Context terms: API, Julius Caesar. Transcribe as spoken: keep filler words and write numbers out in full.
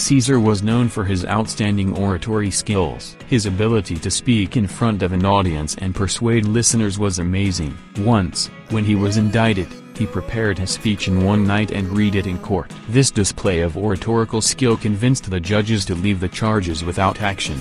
Caesar was known for his outstanding oratory skills. His ability to speak in front of an audience and persuade listeners was amazing. Once, when he was indicted, he prepared his speech in one night and read it in court. This display of oratorical skill convinced the judges to leave the charges without action.